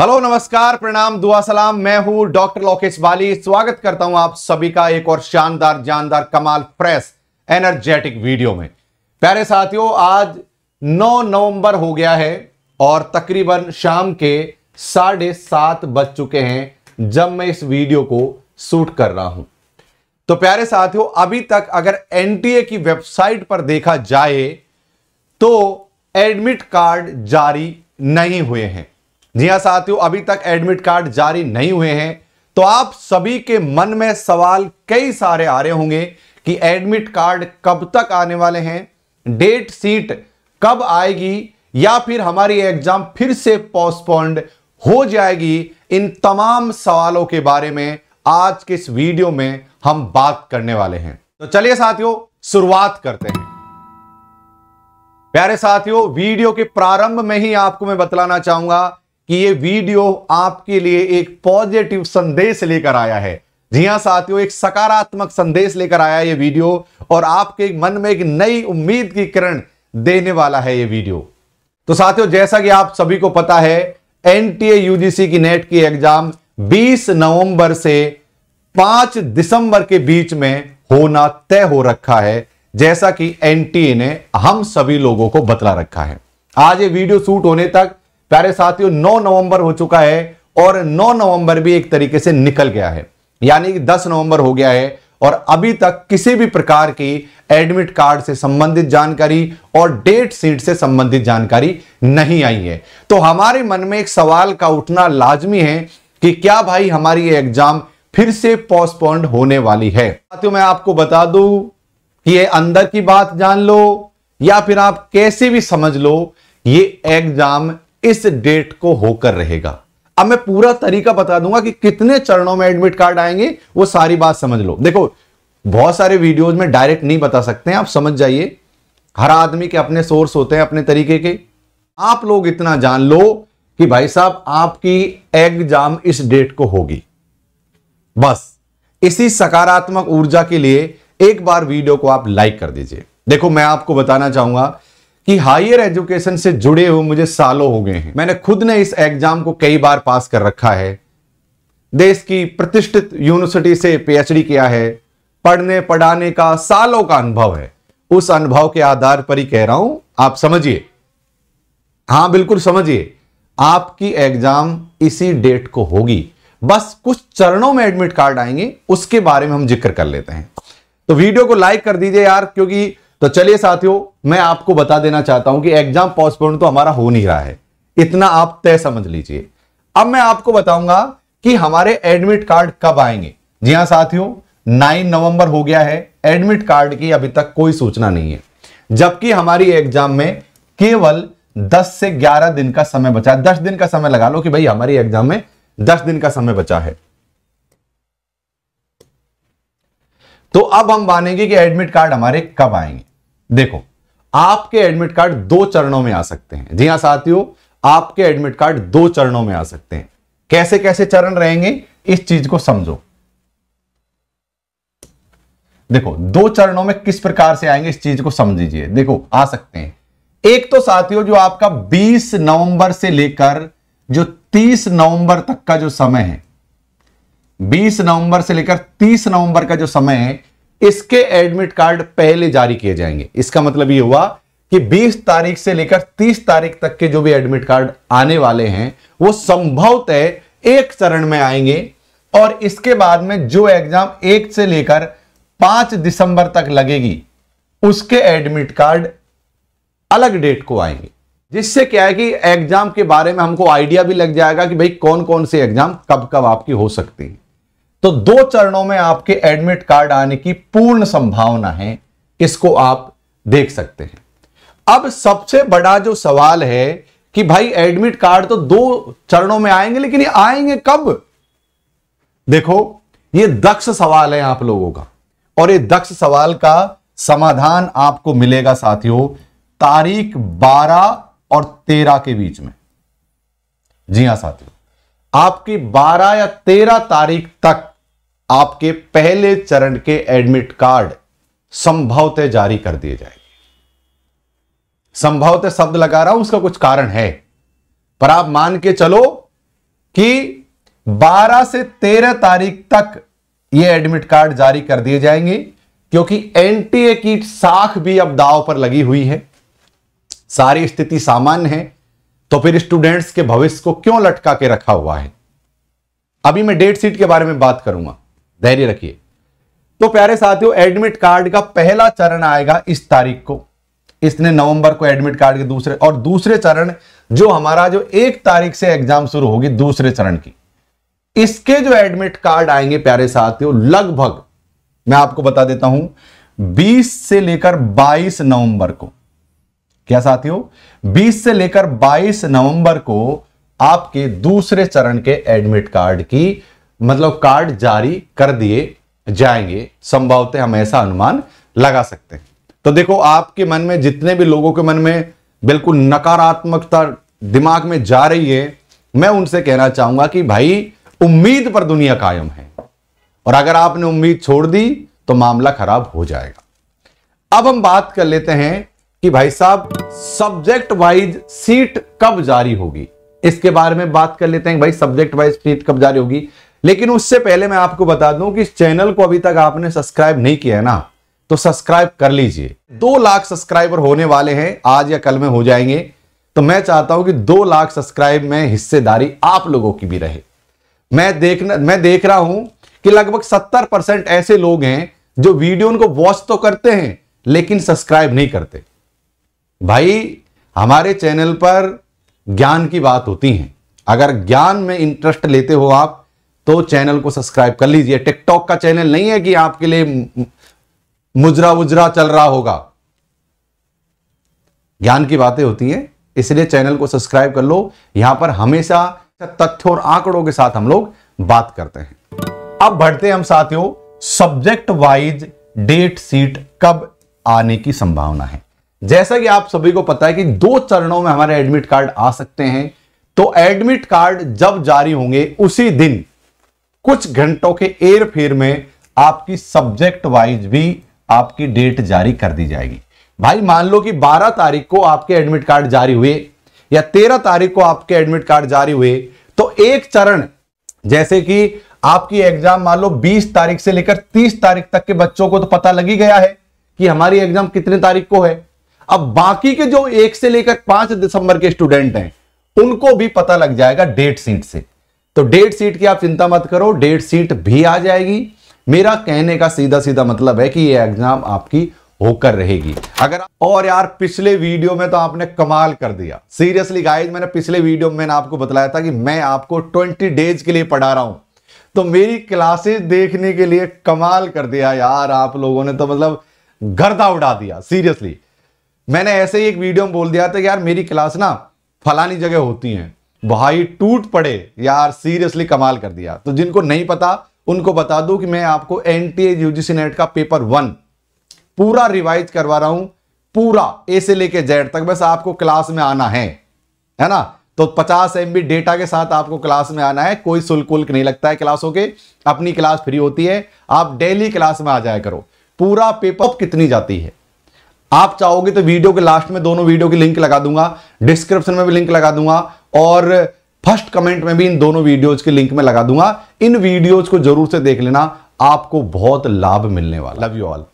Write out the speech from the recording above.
Hello नमस्कार प्रणाम दुआ सलाम, मैं हूं डॉक्टर लोकेश बाली। स्वागत करता हूं आप सभी का एक और शानदार जानदार कमाल फ्रेश एनर्जेटिक वीडियो में। प्यारे साथियों, आज 9 नवंबर हो गया है और तकरीबन शाम के 7:30 बज चुके हैं जब मैं इस वीडियो को शूट कर रहा हूं। तो प्यारे साथियों, अभी तक अगर एनटीए की वेबसाइट पर देखा जाए तो एडमिट कार्ड जारी नहीं हुए हैं। जी हां साथियों, अभी तक एडमिट कार्ड जारी नहीं हुए हैं। तो आप सभी के मन में सवाल कई सारे आ रहे होंगे कि एडमिट कार्ड कब तक आने वाले हैं, डेट शीट कब आएगी, या फिर हमारी एग्जाम फिर से पोस्टपोन्ड हो जाएगी। इन तमाम सवालों के बारे में आज के इस वीडियो में हम बात करने वाले हैं। तो चलिए साथियों, शुरुआत करते हैं। प्यारे साथियों, वीडियो के प्रारंभ में ही आपको मैं बतलाना चाहूंगा कि ये वीडियो आपके लिए एक पॉजिटिव संदेश लेकर आया है। जी हां साथियों, एक सकारात्मक संदेश लेकर आया है ये वीडियो और आपके मन में एक नई उम्मीद की किरण देने वाला है ये वीडियो। तो साथियों, जैसा कि आप सभी को पता है, एनटीए यूजीसी की नेट की एग्जाम 20 नवंबर से 5 दिसंबर के बीच में होना तय हो रखा है, जैसा कि एनटीए ने हम सभी लोगों को बतला रखा है। आज ये वीडियो शूट होने तक प्यारे साथियों 9 नवंबर हो चुका है और 9 नवंबर भी एक तरीके से निकल गया है, यानी कि 10 नवंबर हो गया है और अभी तक किसी भी प्रकार की एडमिट कार्ड से संबंधित जानकारी और डेट शीट से संबंधित जानकारी नहीं आई है। तो हमारे मन में एक सवाल का उठना लाजमी है कि क्या भाई हमारी ये एग्जाम फिर से पोस्टपोन्ड होने वाली है। साथियों, मैं आपको बता दूं कि ये अंदर की बात जान लो या फिर आप कैसे भी समझ लो, ये एग्जाम इस डेट को होकर रहेगा। अब मैं पूरा तरीका बता दूंगा कि कितने चरणों में एडमिट कार्ड आएंगे, वो सारी बात समझ लो। देखो, बहुत सारे वीडियोज में डायरेक्ट नहीं बता सकते हैं, आप समझ जाइए। हर आदमी के अपने सोर्स होते हैं, अपने तरीके के। आप लोग इतना जान लो कि भाई साहब आपकी एग्जाम इस डेट को होगी। बस इसी सकारात्मक ऊर्जा के लिए एक बार वीडियो को आप लाइक कर दीजिए। देखो, मैं आपको बताना चाहूंगा कि हायर एजुकेशन से जुड़े हुए मुझे सालों हो गए हैं। मैंने खुद ने इस एग्जाम को कई बार पास कर रखा है, देश की प्रतिष्ठित यूनिवर्सिटी से पीएचडी किया है, पढ़ने पढ़ाने का सालों का अनुभव है। उस अनुभव के आधार पर ही कह रहा हूं, आप समझिए। हां बिल्कुल समझिए, आपकी एग्जाम इसी डेट को होगी। बस कुछ चरणों में एडमिट कार्ड आएंगे, उसके बारे में हम जिक्र कर लेते हैं। तो वीडियो को लाइक कर दीजिए यार, क्योंकि तो चलिए साथियों, मैं आपको बता देना चाहता हूं कि एग्जाम पोस्टपोन तो हमारा हो नहीं रहा है, इतना आप तय समझ लीजिए। अब मैं आपको बताऊंगा कि हमारे एडमिट कार्ड कब आएंगे। जी हां साथियों, 9 नवंबर हो गया है, एडमिट कार्ड की अभी तक कोई सूचना नहीं है, जबकि हमारी एग्जाम में केवल 10 से 11 दिन का समय बचा है। 10 दिन का समय लगा लो कि भाई हमारी एग्जाम में 10 दिन का समय बचा है। तो अब हम मानेंगे कि एडमिट कार्ड हमारे कब आएंगे। देखो, आपके एडमिट कार्ड दो चरणों में आ सकते हैं। जी हां साथियों, आपके एडमिट कार्ड दो चरणों में आ सकते हैं। कैसे कैसे चरण रहेंगे, इस चीज को समझो। देखो, दो चरणों में किस प्रकार से आएंगे, इस चीज को समझिए। देखो, आ सकते हैं एक तो साथियों जो आपका 20 नवंबर से लेकर जो 30 नवंबर तक का जो समय है, 20 नवंबर से लेकर 30 नवंबर का जो समय है, इसके एडमिट कार्ड पहले जारी किए जाएंगे। इसका मतलब ये हुआ कि 20 तारीख से लेकर 30 तारीख तक के जो भी एडमिट कार्ड आने वाले हैं, वो संभवतः एक चरण में आएंगे। और इसके बाद में जो एग्जाम 1 से लेकर 5 दिसंबर तक लगेगी, उसके एडमिट कार्ड अलग डेट को आएंगे, जिससे क्या है कि एग्जाम के बारे में हमको आइडिया भी लग जाएगा कि भाई कौन कौन से एग्जाम कब कब आपकी हो सकती है। तो दो चरणों में आपके एडमिट कार्ड आने की पूर्ण संभावना है, इसको आप देख सकते हैं। अब सबसे बड़ा जो सवाल है कि भाई एडमिट कार्ड तो दो चरणों में आएंगे, लेकिन ये आएंगे कब। देखो, ये दक्ष सवाल है आप लोगों का, और ये दक्ष सवाल का समाधान आपको मिलेगा साथियों तारीख 12 और 13 के बीच में। जी हां साथियों, आपकी 12 या 13 तारीख तक आपके पहले चरण के एडमिट कार्ड संभवतः जारी कर दिए जाएंगे। संभवतः शब्द लगा रहा हूं, उसका कुछ कारण है, पर आप मान के चलो कि 12 से 13 तारीख तक ये एडमिट कार्ड जारी कर दिए जाएंगे, क्योंकि एनटीए की साख भी अब दांव पर लगी हुई है। सारी स्थिति सामान्य है तो फिर स्टूडेंट्स के भविष्य को क्यों लटका के रखा हुआ है। अभी मैं डेट शीट के बारे में बात करूंगा, धैर्य रखिए। तो प्यारे साथियों, एडमिट कार्ड का पहला चरण आएगा इस तारीख को, इसने नवंबर को एडमिट कार्ड के दूसरे चरण जो हमारा जो 1 तारीख से एग्जाम शुरू होगी दूसरे चरण की, इसके जो एडमिट कार्ड आएंगे प्यारे साथियों, लगभग मैं आपको बता देता हूं 20 से लेकर 22 नवंबर को। क्या साथियों, 20 से लेकर 22 नवंबर को आपके दूसरे चरण के एडमिट कार्ड की मतलब कार्ड जारी कर दिए जाएंगे, संभवतः हम ऐसा अनुमान लगा सकते हैं। तो देखो, आपके मन में जितने भी लोगों के मन में बिल्कुल नकारात्मकता दिमाग में जा रही है, मैं उनसे कहना चाहूंगा कि भाई उम्मीद पर दुनिया कायम है, और अगर आपने उम्मीद छोड़ दी तो मामला खराब हो जाएगा। अब हम बात कर लेते हैं कि भाई साहब सब्जेक्ट वाइज सीट कब जारी होगी, इसके बारे में बात कर लेते हैं। भाई सब्जेक्ट वाइज सीट कब जारी होगी, लेकिन उससे पहले मैं आपको बता दूं कि इस चैनल को अभी तक आपने सब्सक्राइब नहीं किया है ना, तो सब्सक्राइब कर लीजिए। 2 लाख सब्सक्राइबर होने वाले हैं, आज या कल में हो जाएंगे, तो मैं चाहता हूं कि 2 लाख सब्सक्राइब में हिस्सेदारी आप लोगों की भी रहे। मैं देख रहा हूं कि लगभग 70% ऐसे लोग हैं जो वीडियो उनको वॉच तो करते हैं लेकिन सब्सक्राइब नहीं करते। भाई हमारे चैनल पर ज्ञान की बात होती है, अगर ज्ञान में इंटरेस्ट लेते हो आप तो चैनल को सब्सक्राइब कर लीजिए। टिकटॉक का चैनल नहीं है कि आपके लिए मुजरा उजरा चल रहा होगा, ज्ञान की बातें होती हैं, इसलिए चैनल को सब्सक्राइब कर लो। यहां पर हमेशा तथ्य और आंकड़ों के साथ हम लोग बात करते हैं। अब बढ़ते हम साथियों, सब्जेक्ट वाइज डेट शीट कब आने की संभावना है। जैसा कि आप सभी को पता है कि 2 चरणों में हमारे एडमिट कार्ड आ सकते हैं, तो एडमिट कार्ड जब जारी होंगे उसी दिन कुछ घंटों के एयरफेयर में आपकी सब्जेक्ट वाइज भी आपकी डेट जारी कर दी जाएगी। भाई मान लो कि 12 तारीख को आपके एडमिट कार्ड जारी हुए या 13 तारीख को आपके एडमिट कार्ड जारी हुए, तो एक चरण जैसे कि आपकी एग्जाम मान लो 20 तारीख से लेकर 30 तारीख तक के बच्चों को तो पता लग ही गया है कि हमारी एग्जाम कितने तारीख को है। अब बाकी के जो 1 से लेकर 5 दिसंबर के स्टूडेंट हैं उनको भी पता लग जाएगा डेट शीट से। तो डेट शीट की आप चिंता मत करो, डेट शीट भी आ जाएगी। मेरा कहने का सीधा सीधा मतलब है कि ये एग्जाम आपकी होकर रहेगी। अगर और यार पिछले वीडियो में तो आपने कमाल कर दिया, सीरियसली गाइस, मैंने पिछले वीडियो में आपको बतलाया था कि मैं आपको 20 डेज के लिए पढ़ा रहा हूं, तो मेरी क्लासेस देखने के लिए कमाल कर दिया यार आप लोगों ने, तो मतलब गर्दा उड़ा दिया सीरियसली। मैंने ऐसे ही एक वीडियो में बोल दिया था कि यार मेरी क्लास ना फलानी जगह होती है, भाई टूट पड़े यार, सीरियसली कमाल कर दिया। तो जिनको नहीं पता उनको बता दूं कि मैं आपको एनटीए यूजीसी नेट का पेपर 1 पूरा रिवाइज करवा रहा हूं, पूरा ए से लेके जेड तक। बस आपको क्लास में आना है ना, तो 50 MB डेटा के साथ आपको क्लास में आना है, कोई शुल्क वुल्क नहीं लगता है क्लासों के, अपनी क्लास फ्री होती है, आप डेली क्लास में आ जाया करो। पूरा पेपर कितनी जाती है, आप चाहोगे तो वीडियो के लास्ट में दोनों वीडियो की लिंक लगा दूंगा, डिस्क्रिप्शन में भी लिंक लगा दूंगा और फर्स्ट कमेंट में भी इन दोनों वीडियोज के लिंक में लगा दूंगा। इन वीडियोज को जरूर से देख लेना, आपको बहुत लाभ मिलने वाला। Love you all.